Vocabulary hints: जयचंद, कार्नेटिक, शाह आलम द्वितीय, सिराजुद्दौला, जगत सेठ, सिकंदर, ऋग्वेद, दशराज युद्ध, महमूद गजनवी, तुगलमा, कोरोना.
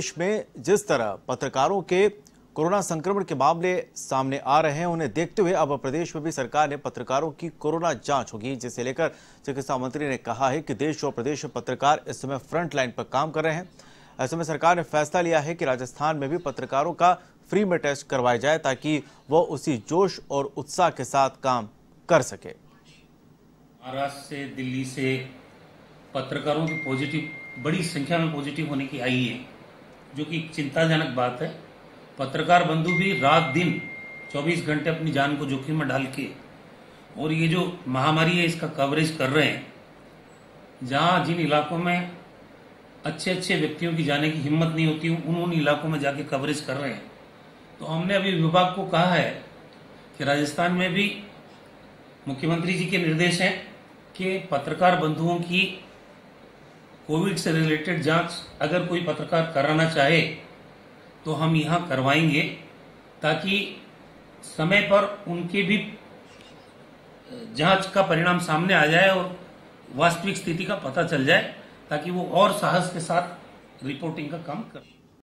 देश में जिस तरह पत्रकारों के कोरोना संक्रमण के मामले सामने आ रहे हैं, उन्हें देखते हुए अब प्रदेश में भी सरकार ने पत्रकारों की कोरोना जांच होगी, जिसे लेकर चिकित्सा मंत्री ने कहा है कि देश और प्रदेश में पत्रकार इस समय फ्रंट लाइन पर काम कर रहे हैं। ऐसे में सरकार ने फैसला लिया है कि राजस्थान में भी पत्रकारों का फ्री में टेस्ट करवाया जाए ताकि वह उसी जोश और उत्साह के साथ काम कर सके। महाराष्ट्र से, दिल्ली से पत्रकारों की पॉजिटिव बड़ी संख्या में पॉजिटिव होने की आई है, जो कि चिंताजनक बात है। पत्रकार बंधु भी रात दिन 24 घंटे अपनी जान को जोखिम में डाल के और ये जो महामारी है इसका कवरेज कर रहे हैं। जहाँ जिन इलाकों में अच्छे अच्छे व्यक्तियों की जाने की हिम्मत नहीं होती उन इलाकों में जाके कवरेज कर रहे हैं। तो हमने अभी विभाग को कहा है कि राजस्थान में भी मुख्यमंत्री जी के निर्देश हैं कि पत्रकार बंधुओं की कोविड से रिलेटेड जांच अगर कोई पत्रकार कराना चाहे तो हम यहाँ करवाएंगे, ताकि समय पर उनके भी जांच का परिणाम सामने आ जाए और वास्तविक स्थिति का पता चल जाए, ताकि वो और साहस के साथ रिपोर्टिंग का काम करें।